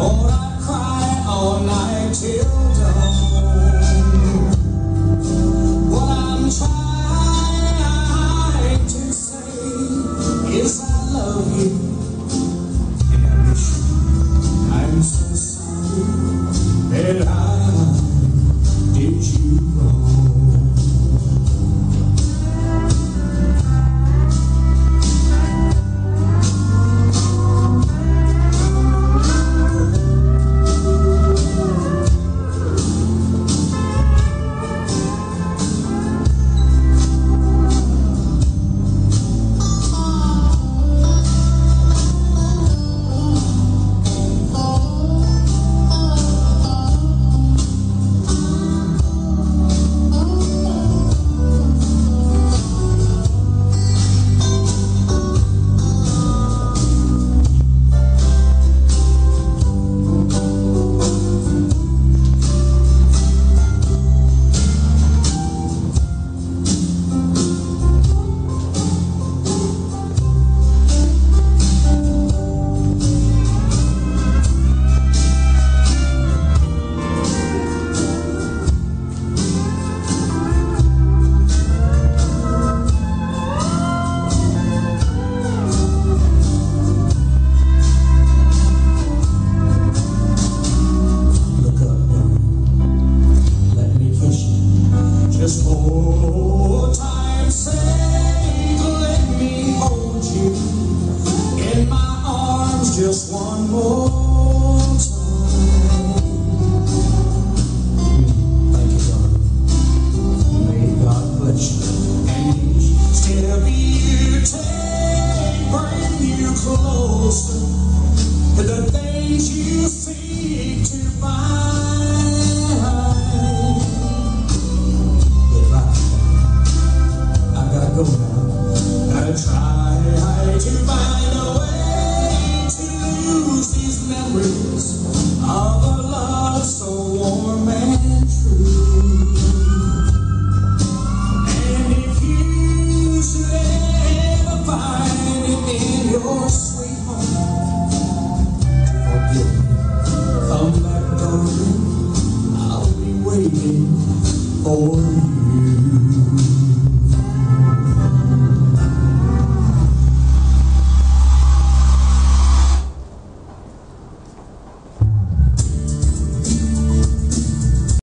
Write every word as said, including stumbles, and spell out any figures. Lord, I cried all night till dawn. What I'm trying to say is I love you and I wish you. I'm so sorry that I did you wrong. Oh, time saved, let me hold you in my arms just one more time. Thank you, God. May God bless you and still be you take, bring you closer to the things you seek to find. Now I try to find a way to lose these memories.